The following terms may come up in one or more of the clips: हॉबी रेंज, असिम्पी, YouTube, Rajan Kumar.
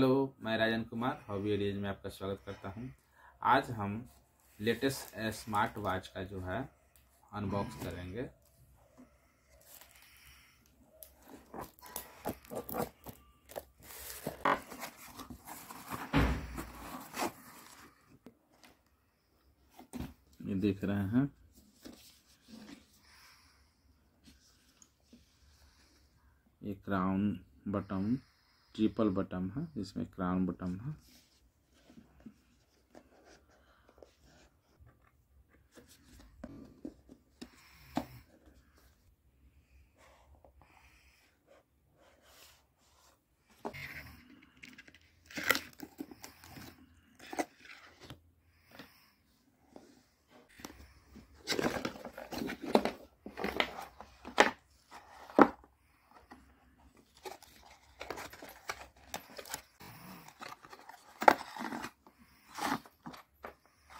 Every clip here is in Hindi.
हेलो, मैं राजन कुमार हॉबी रेंज में आपका स्वागत करता हूं। आज हम लेटेस्ट स्मार्ट वॉच का जो है अनबॉक्स करेंगे। ये देख रहे हैं, ये क्राउन बटन ट्रिपल बटन है, इसमें क्राउन बटन है।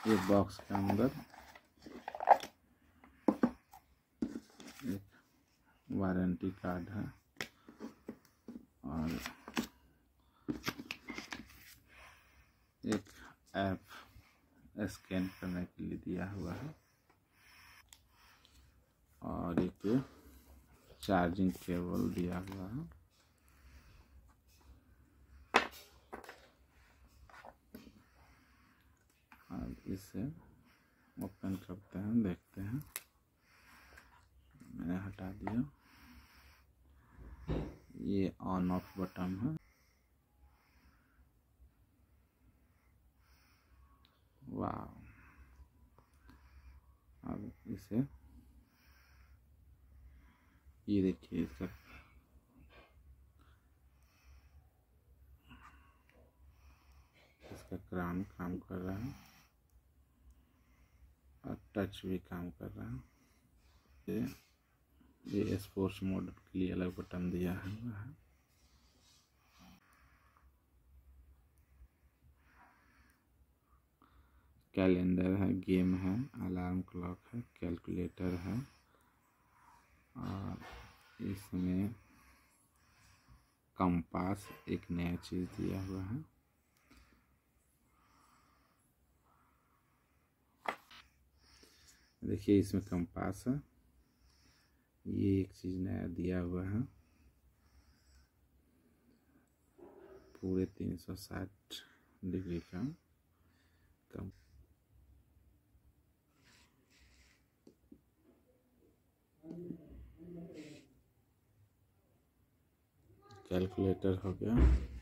ये बॉक्स के अंदर एक वारंटी कार्ड है और एक ऐप स्कैन करने के लिए दिया हुआ है और एक चार्जिंग केबल दिया हुआ है। इसे ओपन करते हैं, देखते हैं। मैंने हटा दिया। ये ऑन ऑफ बटन है, वाह। अब इसे, ये देखिए, इसका क्राउन काम कर रहा है और टच भी काम कर रहा है। ये स्पोर्ट्स मोड के लिए अलग बटन दिया हुआ है। कैलेंडर है, गेम है, अलार्म क्लॉक है, कैलकुलेटर है और इसमें कंपास एक नया चीज़ दिया हुआ है। देखिए, इसमें कंपास है, ये एक चीज़ नया दिया हुआ है। पूरे 360 डिग्री का कम। कैलकुलेटर हो गया।